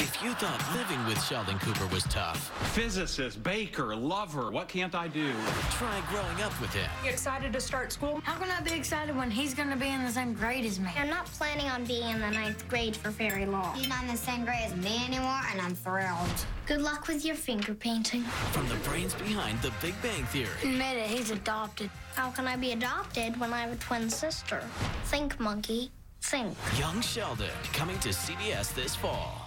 If you thought living with Sheldon Cooper was tough... Physicist, baker, lover, what can't I do? Try growing up with him. You excited to start school? How can I be excited when he's going to be in the same grade as me? I'm not planning on being in the 9th grade for very long. He's not in the same grade as me anymore, and I'm thrilled. Good luck with your finger painting. From the brains behind The Big Bang Theory. Admit it, he's adopted. How can I be adopted when I have a twin sister? Think, monkey, think. Young Sheldon, coming to CBS this fall.